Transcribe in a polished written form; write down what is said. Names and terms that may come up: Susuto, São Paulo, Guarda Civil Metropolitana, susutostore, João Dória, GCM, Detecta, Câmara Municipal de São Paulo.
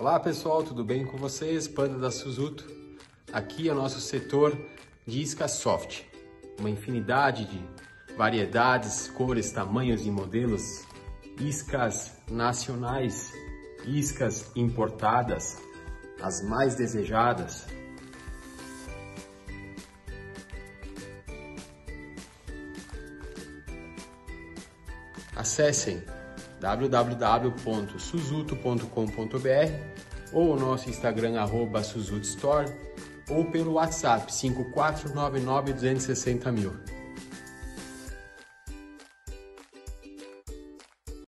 Olá pessoal, tudo bem com vocês? Panda da Susuto. Aqui é o nosso setor de iscas soft. Uma infinidade de variedades, cores, tamanhos e modelos. Iscas nacionais, iscas importadas, as mais desejadas. Acessem www.susuto.com.br ou o nosso Instagram @susutostore ou pelo WhatsApp 5499260.000.